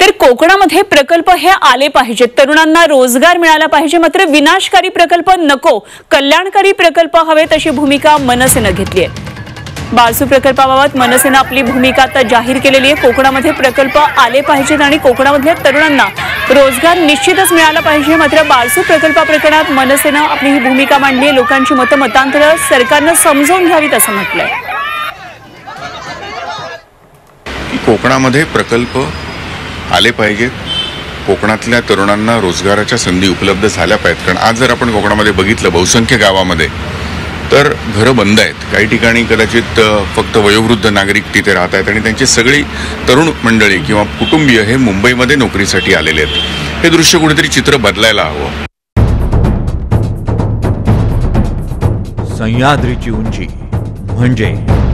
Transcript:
तर कोकणामध्ये प्रकल्प हे आले पाहिजेत, तरुणांना रोजगार मिळाला पाहिजे, मात्र विनाशकारी प्रकल्प नको, कल्याणकारी प्रकल्प हवेत अशी भूमिका मनसेने घेतली आहे। बारसू प्रकल्पाबाबत मनसेने आपली भूमिका आता जाहीर केलेली आहे। कोकणामध्ये प्रकल्प आले पाहिजेत आणि कोकणामधल्या तरुणांना रोजगार निश्चितच मिळाला पाहिजे, मात्र बारसू प्रकल्पाप्रकरणात मनसेने आपली ही भूमिका मांडली। लोकांची मतं मतांतर सरकारने समजून घ्यावीत असं म्हटलंय। कोकणामध्ये प्रकल्प आले पाहिजे, कोकणातल्या तरुणांना रोजगाराच्या संधी उपलब्ध झाल्या पाहिजेत, कारण आज जर आपण कोकणामध्ये बघितलं बहुसंख्य गावामध्ये तर घरं बंद आहेत, काही ठिकाणी कदाचित फक्त वयोवृद्ध नागरिक तिथे राहत आहेत आणि त्यांची सगळी तरुण मंडळी किंवा कुटुंबीय हे मुंबईमध्ये नोकरीसाठी आलेले आहेत। हे दृश्य कुठेतरी चित्र बदलायला हवं। सह्याद्रीची उंची म्हणजे